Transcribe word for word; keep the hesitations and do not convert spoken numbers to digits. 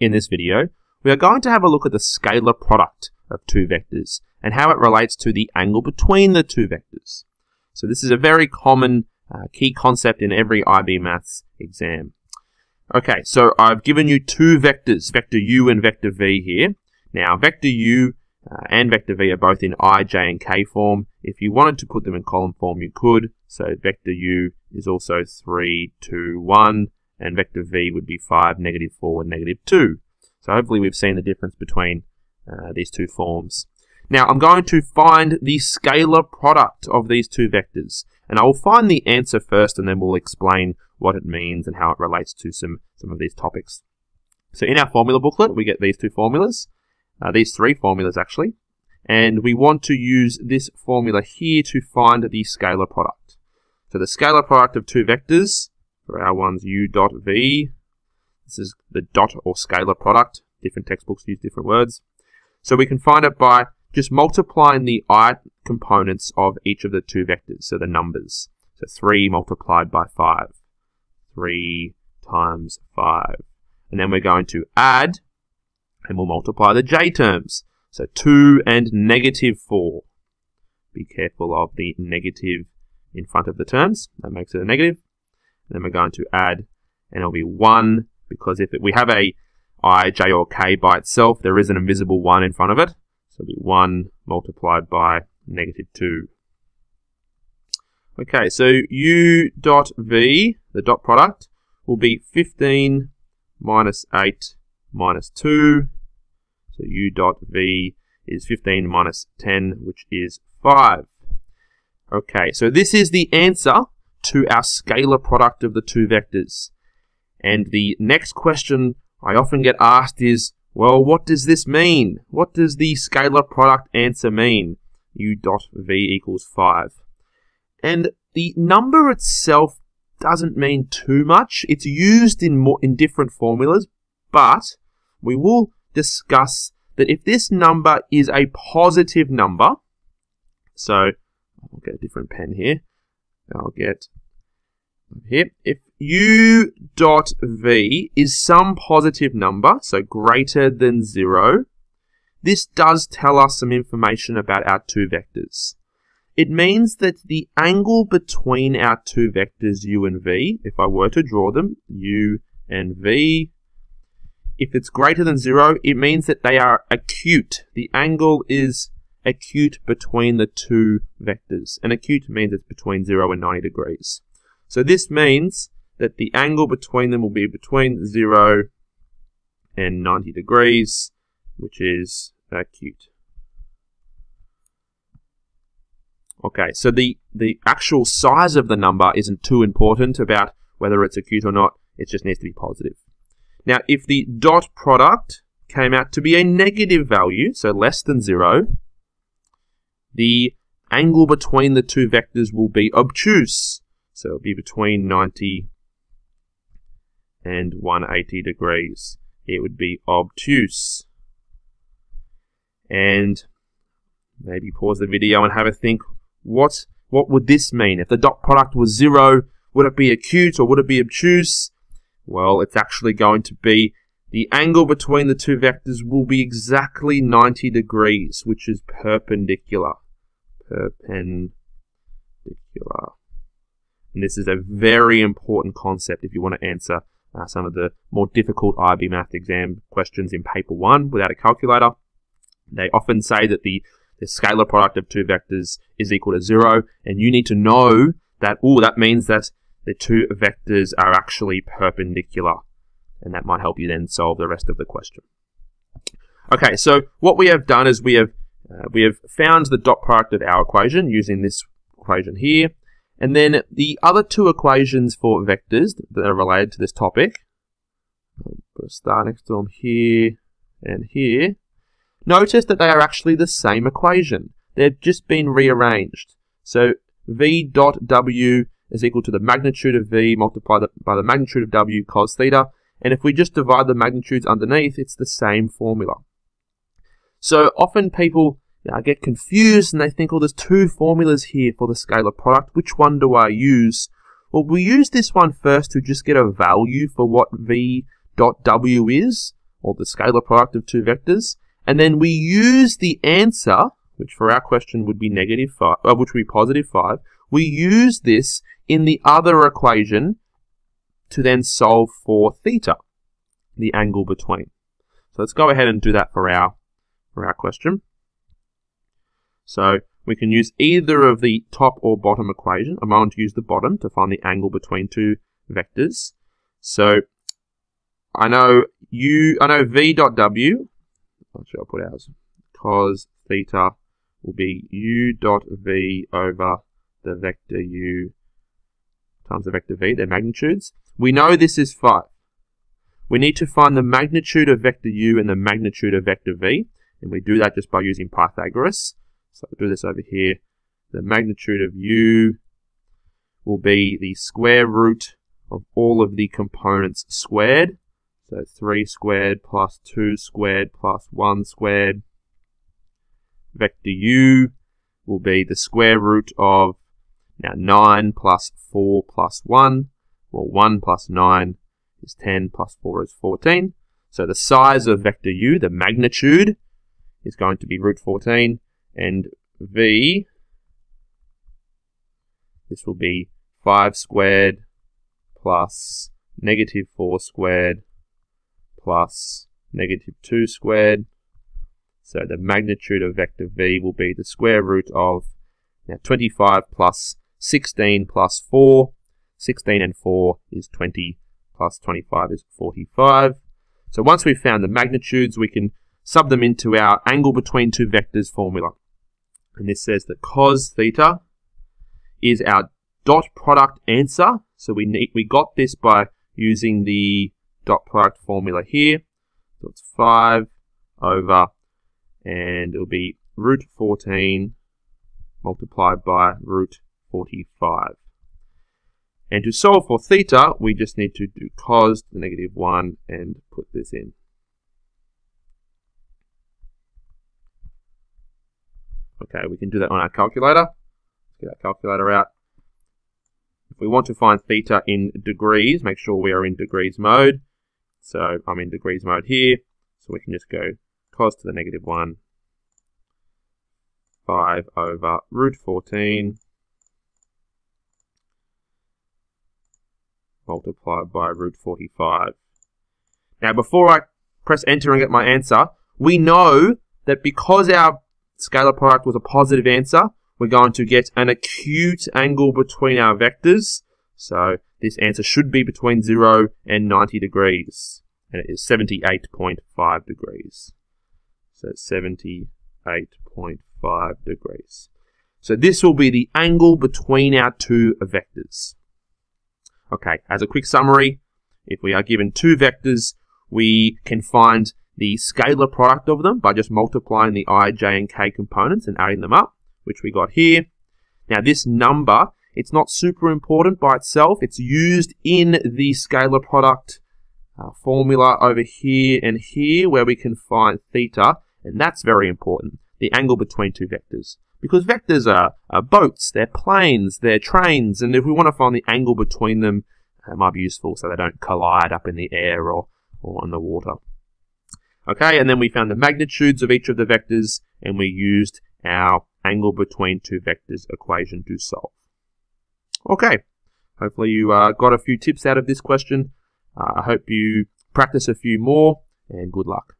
In this video, we are going to have a look at the scalar product of two vectors and how it relates to the angle between the two vectors. So this is a very common uh, key concept in every I B Maths exam. Okay, so I've given you two vectors, vector u and vector v here. Now, vector u uh, and vector v are both in i, j and k form. If you wanted to put them in column form, you could. So vector u is also three, two, one, and vector v would be five, negative four, and negative two. So hopefully we've seen the difference between uh, these two forms. Now, I'm going to find the scalar product of these two vectors, and I will find the answer first, and then we'll explain what it means and how it relates to some, some of these topics. So in our formula booklet, we get these two formulas, uh, these three formulas actually, and we want to use this formula here to find the scalar product. So the scalar product of two vectors, for our ones u dot v, this is the dot or scalar product. Different textbooks use different words. So we can find it by just multiplying the I components of each of the two vectors, so the numbers. So three multiplied by five. three times five. And then we're going to add, and we'll multiply the j terms. So two and negative four. Be careful of the negative in front of the terms. That makes it a negative. And then we're going to add, and it'll be one, because if it, we have a I, j, or k by itself, there is an invisible one in front of it. So it'll be one multiplied by negative two. Okay, so u dot v, the dot product, will be fifteen minus eight minus two. So u dot v is fifteen minus ten, which is five. Okay, so this is the answer to our scalar product of the two vectors. And the next question I often get asked is, well, what does this mean? What does the scalar product answer mean? U dot v equals five. And the number itself doesn't mean too much. It's used in, more, in different formulas, but we will discuss that if this number is a positive number, so I'll get a different pen here. I'll get here. If u dot v is some positive number, so greater than zero, this does tell us some information about our two vectors. It means that the angle between our two vectors, u and v, if I were to draw them, u and v, if it's greater than zero, it means that they are acute. The angle is acute between the two vectors. And acute means it's between zero and ninety degrees. So this means that the angle between them will be between zero and ninety degrees, which is acute. Okay, so the, the actual size of the number isn't too important about whether it's acute or not. It just needs to be positive. Now, if the dot product came out to be a negative value, so less than zero, the angle between the two vectors will be obtuse. So it'll be between ninety and one hundred eighty degrees. It would be obtuse. And maybe pause the video and have a think, what, what would this mean? If the dot product was zero, would it be acute or would it be obtuse? Well, it's actually going to be the angle between the two vectors will be exactly ninety degrees, which is perpendicular. Perpendicular. And this is a very important concept if you want to answer uh, some of the more difficult I B Math exam questions in paper one without a calculator. They often say that the, the scalar product of two vectors is equal to zero, and you need to know that, oh, that means that the two vectors are actually perpendicular. And that might help you then solve the rest of the question. Okay, so what we have done is we have, uh, we have found the dot product of our equation using this equation here. And then the other two equations for vectors that are related to this topic, I'll put a star next to them here and here, notice that they are actually the same equation. They've just been rearranged. So v dot w is equal to the magnitude of v multiplied by the magnitude of w cos theta. And if we just divide the magnitudes underneath, it's the same formula. So often people I get confused and they think, oh, there's two formulas here for the scalar product. Which one do I use? Well, we use this one first to just get a value for what v dot w is. or the scalar product of two vectors, and then we use the answer, which for our question would be negative five, uh, which would be positive five. We use this in the other equation to then solve for theta, the angle between. So let's go ahead and do that for our for our question. So we can use either of the top or bottom equation. I'm going to use the bottom to find the angle between two vectors. So I know u, I know v dot w. Actually, I'll put ours cos theta will be u dot v over the vector u times the vector v, their magnitudes. We know this is five. We need to find the magnitude of vector u and the magnitude of vector v, and we do that just by using Pythagoras. So I'll do this over here. The magnitude of u will be the square root of all of the components squared. So three squared plus two squared plus one squared. Vector u will be the square root of, now, nine plus four plus one, well, one plus nine is ten plus four is fourteen. So the size of vector u, the magnitude, is going to be root fourteen, and v, this will be five squared plus negative four squared plus negative two squared. So the magnitude of vector v will be the square root of, now, twenty-five plus sixteen plus four. sixteen and four is twenty, plus twenty-five is forty-five. So once we've found the magnitudes, we can sub them into our angle between two vectors formula. And this says that cos theta is our dot product answer. So we need, we got this by using the dot product formula here. So it's five over, and it'll be root fourteen multiplied by root forty-five. And to solve for theta, we just need to do cos to the negative one and put this in. Okay, we can do that on our calculator. Let's get our calculator out. If we want to find theta in degrees, make sure we are in degrees mode. So I'm in degrees mode here. So we can just go cos to the negative one, five over root fourteen multiplied by root forty-five. Now, before I press enter and get my answer, we know that because our scalar product was a positive answer, we're going to get an acute angle between our vectors. So this answer should be between zero and ninety degrees, and it is seventy-eight point five degrees. So seventy-eight point five degrees. So this will be the angle between our two vectors. Okay, as a quick summary, if we are given two vectors, we can find the scalar product of them by just multiplying the i, j, and k components and adding them up, which we got here. Now this number, it's not super important by itself. It's used in the scalar product uh, formula over here and here, where we can find theta, and that's very important, the angle between two vectors. Because vectors are, are boats, they're planes, they're trains, and if we want to find the angle between them, it might be useful so they don't collide up in the air or, or on the water. Okay, and then we found the magnitudes of each of the vectors, and we used our angle between two vectors equation to solve. Okay, hopefully you uh, got a few tips out of this question. Uh, I hope you practice a few more, and good luck.